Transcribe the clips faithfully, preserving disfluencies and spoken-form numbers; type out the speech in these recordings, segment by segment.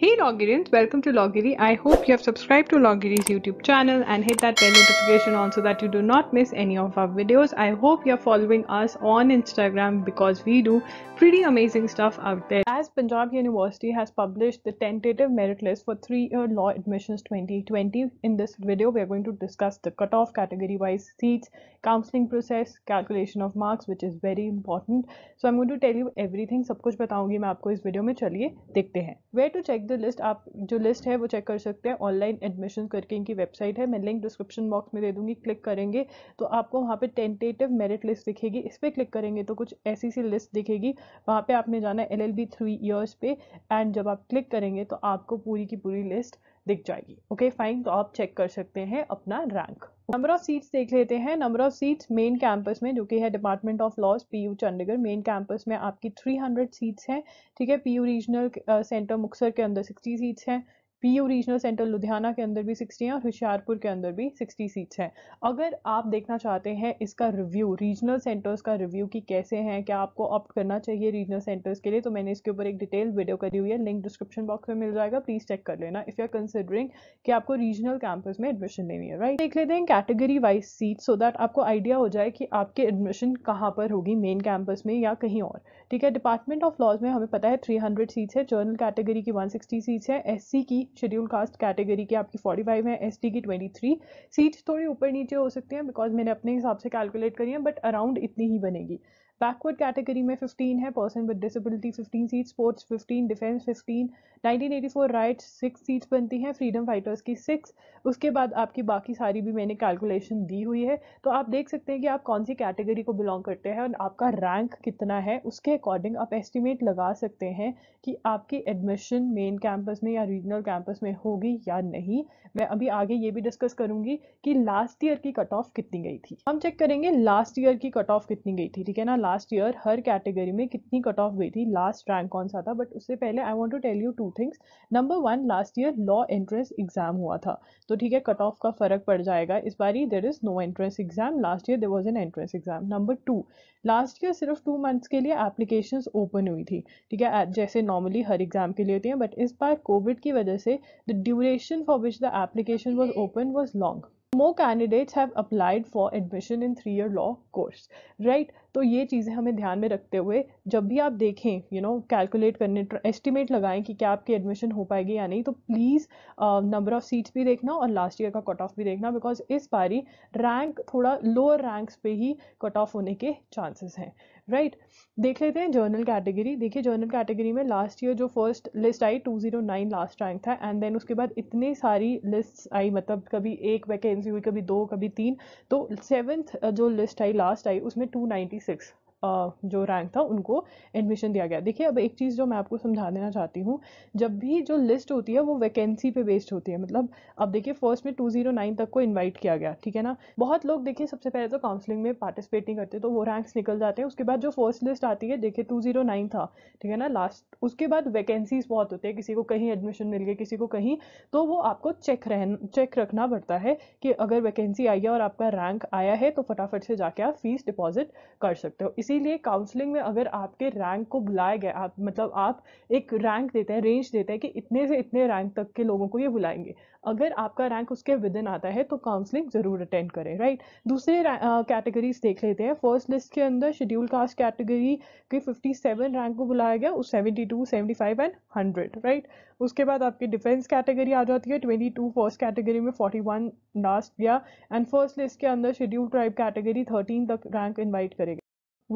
Hey Law Girians, welcome to Law Giri. I hope you have subscribed to Law Giri's YouTube channel and hit that bell notification on so that you do not miss any of our videos. I hope you are following us on Instagram because we do pretty amazing stuff out there. As Punjab University has published the tentative merit list for three-year law admissions twenty twenty, in this video we are going to discuss the cutoff, category-wise seats, counselling process, calculation of marks, which is very important. So I'm going to tell you everything. सब कुछ बताऊंगी मैं आपको इस video में. चलिए देखते हैं. Where to check the list? आप जो लिस्ट है वो चेक कर सकते हैं. ऑनलाइन एडमिशन करके इनकी वेबसाइट है. मैं लिंक डिस्क्रिप्शन बॉक्स में दे दूंगी. क्लिक करेंगे तो आपको वहाँ पे टेंटेटिव मेरिट लिस्ट दिखेगी. इस पर क्लिक करेंगे तो कुछ ऐसी सी लिस्ट दिखेगी. वहाँ पे आपने जाना है L L B three years पे, एंड जब आप क्लिक करेंगे तो आपको पूरी की पूरी लिस्ट दिख जाएगी. Okay fine. तो आप चेक कर सकते हैं अपना रैंक. नंबर ऑफ सीट्स देख लेते हैं. Number of seats main campus में, जो कि है department of laws PU Chandigarh, main campus में आपकी तीन सौ सीट्स हैं. ठीक है. पीयू रीजनल सेंटर मुक्सर के अंदर साठ सीट्स हैं. पीयू रीजनल सेंटर लुधियाना के अंदर भी साठ हैं और होशियारपुर के अंदर भी साठ सीट्स हैं. अगर आप देखना चाहते हैं इसका रिव्यू, रीजनल सेंटर्स का रिव्यू कि कैसे हैं, क्या आपको ऑप्ट करना चाहिए रीजनल सेंटर्स के लिए, तो मैंने इसके ऊपर एक डिटेल वीडियो करी हुई है. लिंक डिस्क्रिप्शन बॉक्स में मिल जाएगा. प्लीज़ चेक कर लेना इफ़ यू आर कंसिडरिंग कि आपको रीजनल कैंपस में एडमिशन लेनी है. राइट. देख लेते हैं category wise seat, so that आपको आइडिया हो जाए कि आपकी एडमिशन कहाँ पर होगी, मेन कैंपस में या कहीं और. ठीक है. डिपार्टमेंट ऑफ लॉज में हमें पता है थ्री हंड्रेड सीट्स है. जर्नल कैटेगरी की वन सिक्सटी सीट्स है. एस सी की शेड्यूल कास्ट कैटेगरी की आपकी पैंतालीस है. एसटी की तेईस सीट्स थोड़ी ऊपर नीचे हो सकती हैं बिकॉज मैंने अपने हिसाब से कैलकुलेट करी है, बट अराउंड इतनी ही बनेगी. बैकवर्ड कैटेगरी में पंद्रह है. पर्सन विद डिसेबिलिटी पंद्रह सीट्स, स्पोर्ट्स पंद्रह, डिफेंस पंद्रह, nineteen eighty four riots six seats बनती हैं, फ्रीडम फाइटर्स की सिक्स. उसके बाद आपकी बाकी सारी भी मैंने कैलकुलेशन दी हुई है. तो आप देख सकते हैं कि आप कौन सी कैटेगरी को बिलोंग करते हैं और आपका रैंक कितना है. उसके अकॉर्डिंग आप एस्टिमेट लगा सकते हैं कि आपकी एडमिशन मेन कैंपस में या रीजनल कैंपस में होगी या नहीं. मैं अभी आगे ये भी डिस्कस करूँगी कि लास्ट ईयर की कट ऑफ कितनी गई थी. हम चेक करेंगे लास्ट ईयर की कट ऑफ कितनी गई थी. ठीक है ना. लास्ट ईयर हर कैटेगरी में कितनी कट ऑफ गई थी, लास्ट रैंक कौन सा था. बट उससे पहले I want to tell you two things. Number one, last year law entrance exam हुआ था, तो ठीक है कट ऑफ का फर्क पड़ जाएगा. इस बारी there is no entrance exam. Last year there was an entrance exam. Number two, last year सिर्फ टू मंथ्स के लिए एप्लीकेशंस ओपन हुई थी. ठीक है. जैसे नॉर्मली हर एग्जाम के लिए होती हैं, बट इस बार कोविड की वजह से the duration for which the application was open was long. More candidates have applied for admission in three-year law course, right? तो ये चीज़ें हमें ध्यान में रखते हुए जब भी आप देखें, you know, कैलकुलेट करने, एस्टिमेट लगाएं कि क्या आपकी एडमिशन हो पाएगी या नहीं, तो प्लीज़ नंबर ऑफ सीट्स भी देखना और लास्ट ईयर का कट ऑफ भी देखना, बिकॉज इस बारी रैंक थोड़ा लोअर रैंक्स पे ही कट ऑफ होने के चांसेस हैं. Right right. देख लेते हैं जर्नल कैटेगरी. देखिए जर्नल कैटेगरी में लास्ट ईयर जो फर्स्ट लिस्ट आई दो सौ नौ लास्ट रैंक था, एंड देन उसके बाद इतनी सारी लिस्ट आई, मतलब कभी एक वैकेंसी हुई, कभी दो, कभी तीन. तो सेवन्थ जो लिस्ट आई लास्ट आई उसमें दो सौ छियानवे Uh, जो रैंक था उनको एडमिशन दिया गया. देखिए अब एक चीज़ जो मैं आपको समझा देना चाहती हूँ, जब भी जो लिस्ट होती है वो वैकेंसी पे बेस्ड होती है. मतलब अब देखिए फर्स्ट में दो सौ नौ तक को इनवाइट किया गया. ठीक है ना. बहुत लोग देखिए सबसे पहले तो काउंसलिंग में पार्टिसिपेट नहीं करते, तो वो रैंक्स निकल जाते हैं. उसके बाद जो फर्स्ट लिस्ट आती है, देखिए दो सौ नौ था, ठीक है ना लास्ट, उसके बाद वैकेंसीज बहुत होती है. किसी को कहीं एडमिशन मिल गया, किसी को कहीं, तो वो आपको चेक रह चेक रखना पड़ता है कि अगर वैकेंसी आई है और आपका रैंक आया है तो फटाफट से जाके आप फीस डिपॉजिट कर सकते हो. इसीलिए काउंसलिंग में अगर आपके रैंक को बुलाया गया, आप मतलब आप एक रैंक देते हैं, रेंज देते हैं कि इतने से इतने रैंक तक के लोगों को ये बुलाएंगे. अगर आपका रैंक उसके विदिन आता है तो काउंसलिंग ज़रूर अटेंड करें. राइट. दूसरे कैटेगरीज देख लेते हैं. फर्स्ट लिस्ट के अंदर शेड्यूल कास्ट कैटेगरी के सत्तावन रैंक को बुलाया गया, उस बहत्तर, पचहत्तर एंड सौ. राइट. उसके बाद आपकी डिफेंस कैटेगरी आ जाती है, बाईस फर्स्ट कैटेगरी में, इकतालीस लास्ट गया, एंड फर्स्ट लिस्ट के अंदर शेड्यूल ट्राइब कैटेगरी तेरह तक रैंक इन्वाइट करेगा.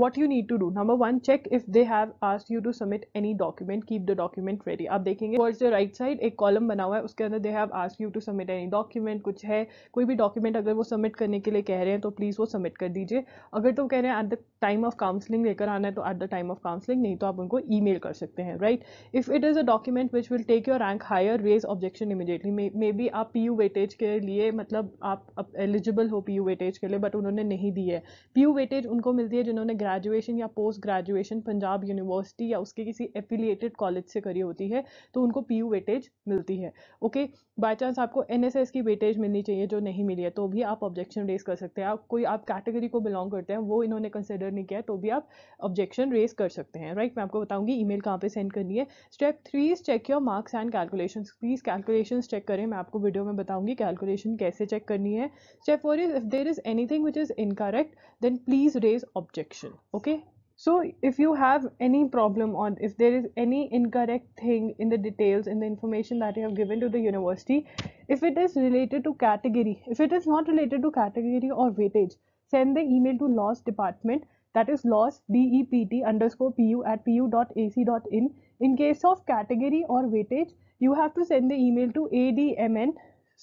What you need to do. Number one, check if they have asked you to submit any document. Keep the document ready. आप देखेंगे towards the right side एक column बना हुआ है, उसके अंदर they have asked you to submit any document. कुछ है, कोई भी document अगर वो submit करने के लिए कह रहे हैं तो please वो submit कर दीजिए. अगर तो कह रहे हैं at the time of counselling लेकर आना है तो at the time of counselling, नहीं तो आप उनको email कर सकते हैं. Right. If it is a document which will take your rank higher, raise objection immediately. May, maybe आप P U weightage के लिए, मतलब आप eligible हो P U weightage के लिए, but उन्होंने नहीं दी है. P U weightage उनको मिलती है जिन्होंने ग्रेजुएशन या पोस्ट ग्रेजुएशन पंजाब यूनिवर्सिटी या उसके किसी एफिलिएटेड कॉलेज से करी होती है तो उनको पीयू वेटेज मिलती है। ओके, बाय चांस आपको एनएसएस की वेटेज मिलनी चाहिए जो नहीं मिली है तो भी आप ऑब्जेक्शन रेज कर सकते हैं। आप कोई आप कैटेगरी को बिलोंग करते हैं वो इन्होंने कंसिडर नहीं किया तो भी आप ऑब्जेक्शन रेज कर सकते हैं। राइट, मैं आपको बताऊंगी ईमेल कहाँ पे सेंड करनी है। Step three is check your marks and calculations. Please calculations check करें, मैं आपको वीडियो में बताऊंगी कैलकुलेशन कैसे चेक करनी है। Step four is if there is anything which is incorrect then please raise objection. Okay, so if you have any problem or if there is any incorrect thing in the details in the information that you have given to the university, if it is related to category, if it is not related to category or weightage, send the email to laws department, that is laws dept underscore pu at pu dot a c dot in. In case of category or weightage you have to send the email to admn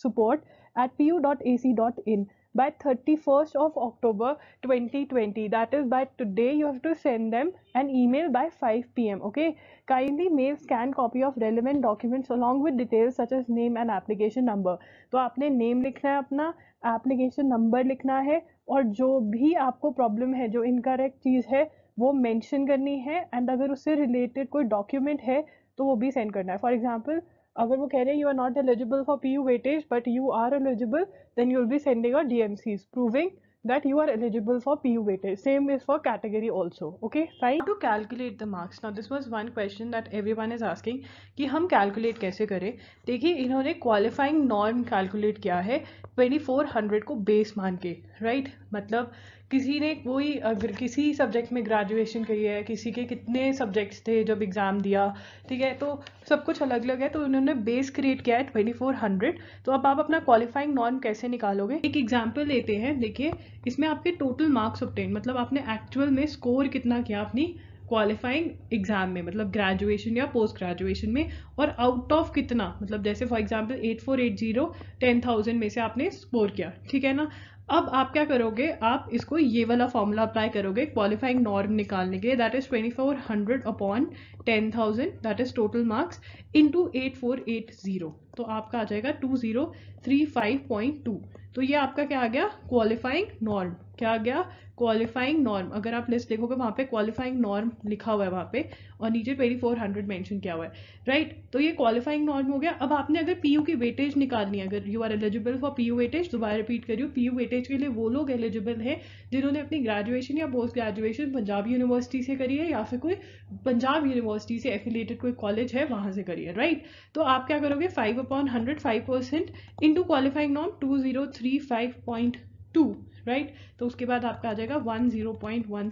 support at pu dot a c dot in by thirty-first of October twenty twenty, that is by today you have to send them an email by five p m Okay, kindly mail scan copy of relevant documents along with details such as name and application number. तो आपने name लिखना है, अपना application number लिखना है और जो भी आपको problem है, जो incorrect चीज़ है वो mention करनी है and अगर उससे related कोई document है तो वो भी send करना है। For example, अगर वो कह रहे हैं you are not eligible for P U weightage but you are eligible then you will be sending your DMCs proving that you are eligible for P U weightage. Same is for category also. Okay, fine. How to calculate the marks? Now this was one question that everyone is asking कि हम calculate कैसे करें। देखिए इन्होंने qualifying norm calculate किया है twenty-four hundred को base मान के, right? मतलब किसी ने कोई अगर किसी subject में graduation करी है, किसी के कितने subjects थे जब exam दिया, ठीक है, तो सब कुछ अलग अलग है तो इन्होंने base create किया है twenty-four hundred। तो अब आप अपना qualifying norm कैसे निकालोगे? एक example लेते हैं, देखिए इसमें आपके टोटल मार्क्स ऑब्टेन मतलब आपने एक्चुअल में स्कोर कितना किया अपनी क्वालिफाइंग एग्जाम में, मतलब ग्रेजुएशन या पोस्ट ग्रेजुएशन में, और आउट ऑफ कितना, मतलब जैसे for example eight four eight zero, ten thousand में से आपने स्कोर किया, ठीक है ना। अब आप क्या करोगे, आप इसको ये वाला फॉर्मूला अप्लाई करोगे क्वालिफाइंग नॉर्म निकालने के, that is twenty four hundred upon ten thousand, that is total marks, into eight four eight zero, तो आपका आ जाएगा two zero three five point two. तो ये आपका क्या आ गया क्वालिफाइंग नॉर्म, क्या आ गया क्वालिफाइंग नॉर्म। अगर आप लिस्ट देखोगे वहाँ पे क्वालिफाइंग नॉर्म लिखा हुआ है वहाँ पे और नीचे ट्वेंटी फोर हंड्रेड मेंशन किया हुआ है, राइट। तो ये क्वालिफाइंग नॉर्म हो गया। अब आपने अगर पीयू की वेटेज निकालनी है, अगर you are eligible for PU weightage, दोबारा रिपीट करियो, पीयू वेटेज के लिए वो लोग एलिजिबल हैं जिन्होंने अपनी ग्रेजुएशन या पोस्ट ग्रेजुएशन पंजाब यूनिवर्सिटी से करी है या फिर कोई पंजाब यूनिवर्सिटी से एफिलिएटेड कोई कॉलेज है वहाँ से करी है, राइट। तो आप क्या करोगे five upon hundred five percent into qualifying norm two zero three five point two, right. तो उसके बाद आपका आ जाएगा one zero point one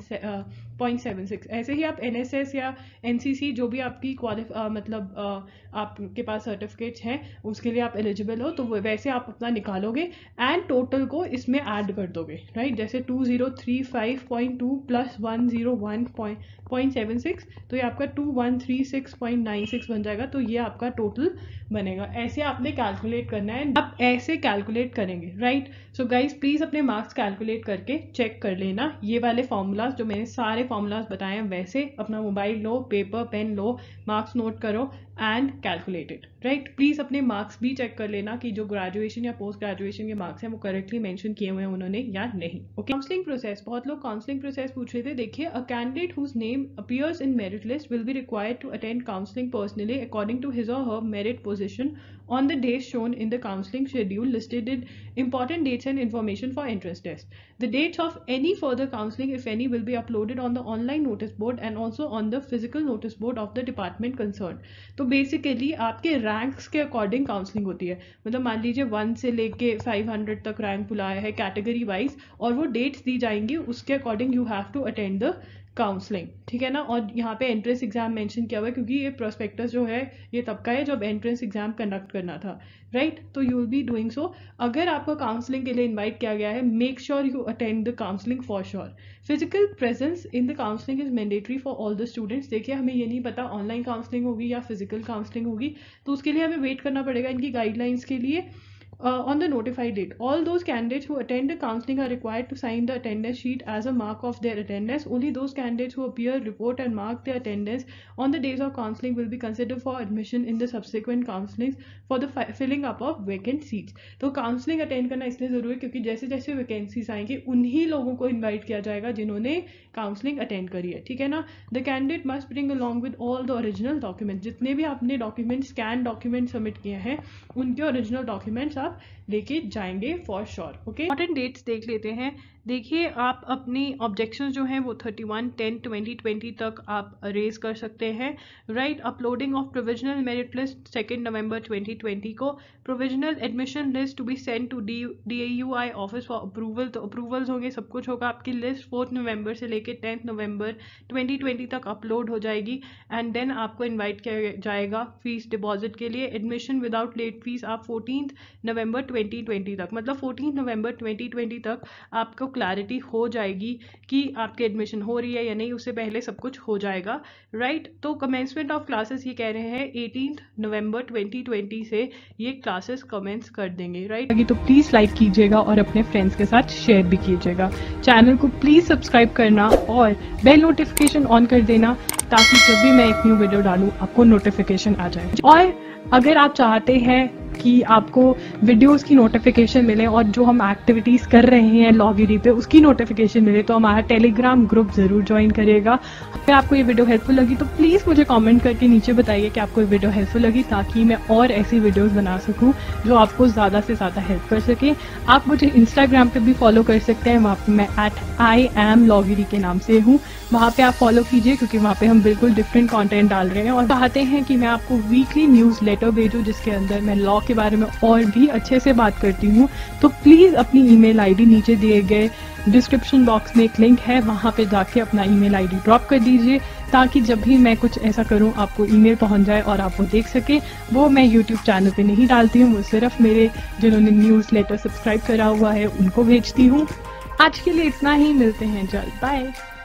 point seven six. ऐसे ही आप एनएसएस या एनसीसी जो भी आपकी क्वालिफ uh, मतलब uh, आपके पास सर्टिफिकेट्स हैं उसके लिए आप एलिजिबल हो तो वैसे आप अपना निकालोगे एंड टोटल को इसमें ऐड कर दोगे, राइट। जैसे two zero three five point two plus one zero one point seven six तो ये आपका two one three six point nine six बन जाएगा। तो ये आपका टोटल बनेगा। ऐसे आपने कैलकुलेट करना है, आप ऐसे कैलकुलेट करेंगे, राइट। सो गाइज प्लीज़ अपने मार्क्स कैलकुलेट करके चेक कर लेना। ये वाले फॉर्मूलाज जो मैंने सारे फॉर्मूलाज बताए हैं वैसे अपना मोबाइल लो, पेपर पेन लो, मार्क्स नोट करो and calculate it, right. Please अपने मार्क्स भी चेक कर लेना कि जो ग्रेजुएशन या पोस्ट ग्रेजुएशन के मार्क्स हैं वो करेक्टली मेंशन किए हुए हैं उन्होंने या नहीं। ओके, काउंसलिंग प्रोसेस, बहुत लोग काउंसलिंग प्रोसेस पूछ रहे थे। देखिए, a candidate whose name appears in merit list will be required to attend counselling personally according to his और her merit position on the days shown in the counseling schedule listed in important dates and information for entrance test. The dates of any further counseling, if any, will be uploaded on the online notice board and also on the physical notice board of the department concerned. तो basically आपके ranks के according counseling होती है, मतलब मान लीजिए one से लेके five hundred तक rank बुलाया है category wise और वो dates दी जाएंगी, उसके according you have to attend the counselling, ठीक है ना। और यहाँ पे एंट्रेंस एग्जाम मेंशन किया हुआ है क्योंकि ये प्रोस्पेक्टस जो है ये तब का है जब एंट्रेंस एग्जाम कंडक्ट करना था, राइट। तो you will be doing so. अगर आपको काउंसलिंग के लिए इनवाइट किया गया है make sure you attend the counselling for sure. Physical presence in the counselling is mandatory for all the students. देखिए, हमें ये नहीं पता ऑनलाइन काउंसलिंग होगी या फिजिकल काउंसलिंग होगी तो उसके लिए हमें वेट करना पड़ेगा इनकी गाइडलाइंस के लिए। uh, on the notified date. All those candidates who attend the counseling are required to sign the attendance sheet as a mark of their attendance. Only those candidates who appear, report and mark their attendance on the days of counseling will be considered for admission in the subsequent counselings for the filling up of vacant seats. तो counseling attend करना इसलिए जरूरी है क्योंकि जैसे जैसे vacancies आएंगे उन्हीं लोगों को invite किया जाएगा जिन्होंने counseling attend करी है, ठीक है ना. The candidate must bring along with all the original documents. जितने भी आपने documents, scan documents submit किए हैं उनके original documents आप लेके जाएंगे for sure. okay, important dates देख लेते हैं. देखिए आप अपनी ऑब्जेक्शन जो हैं वो thirty one ten twenty twenty तक आप रेज कर सकते हैं. Right, uploading of provisional merit list second November twenty twenty को. Provisional admission list to be send to D D A U I office for approval. तो approvals होंगे, सब कुछ होगा. आपकी लिस्ट फोर्थ नवंबर से लेके टेंथ नवंबर ट्वेंटी ट्वेंटी तक अपलोड हो जाएगी एंड देन आपको इन्वाइट किया जाएगा फीस डिपॉजिट के लिए. एडमिशन विदाउट लेट फीस आप फोर्टीन नवंबर ट्वेंटी ट्वेंटी तक, मतलब फोर्टीन नवंबर ट्वेंटी ट्वेंटी तक आपको क्लैरिटी हो जाएगी कि आपके एडमिशन हो रही है या नहीं. उससे पहले सब कुछ हो जाएगा. Right right? तो कमेंसमेंट ऑफ क्लासेस ये कह रहे हैं एटीन नवंबर ट्वेंटी ट्वेंटी से ये क्लासेस कमेंस कर देंगे. Right right? तो प्लीज़ लाइक कीजिएगा और अपने फ्रेंड्स के साथ शेयर भी कीजिएगा. चैनल को प्लीज़ सब्सक्राइब करना और बेल नोटिफिकेशन ऑन कर देना ताकि जब भी मैं एक न्यू वीडियो डालूँ आपको नोटिफिकेशन आ जाए. और अगर आप चाहते हैं कि आपको वीडियोस की नोटिफिकेशन मिले और जो हम एक्टिविटीज़ कर रहे हैं लॉ गिरी पे उसकी नोटिफिकेशन मिले तो हमारा टेलीग्राम ग्रुप ज़रूर ज्वाइन करिएगा. अगर आपको ये वीडियो हेल्पफुल लगी तो प्लीज़ मुझे कमेंट करके नीचे बताइए कि आपको ये वीडियो हेल्पफुल लगी ताकि मैं और ऐसी वीडियोस बना सकूं जो आपको ज़्यादा से ज़्यादा हेल्प कर सके. आप मुझे इंस्टाग्राम पर भी फॉलो कर सकते हैं. वहाँ पर मैं एट आई एम लॉ गिरी के नाम से हूँ. वहाँ पर आप फॉलो कीजिए क्योंकि वहाँ पर हम बिल्कुल डिफरेंट कॉन्टेंट डाल रहे हैं और चाहते हैं कि मैं आपको वीकली न्यूज़ लेटर भेजूँ जिसके अंदर मैं लॉ के बारे में और भी अच्छे से बात करती हूँ. तो प्लीज़ अपनी ईमेल आईडी, नीचे दिए गए डिस्क्रिप्शन बॉक्स में एक लिंक है, वहाँ पे जाके अपना ईमेल आईडी ड्रॉप कर दीजिए ताकि जब भी मैं कुछ ऐसा करूँ आपको ईमेल पहुँच जाए और आप वो देख सकें. वो मैं यूट्यूब चैनल पे नहीं डालती हूँ, वो सिर्फ मेरे जिन्होंने न्यूज़ लेटर सब्सक्राइब करा हुआ है उनको भेजती हूँ. आज के लिए इतना ही, मिलते हैं जल्द. बाय.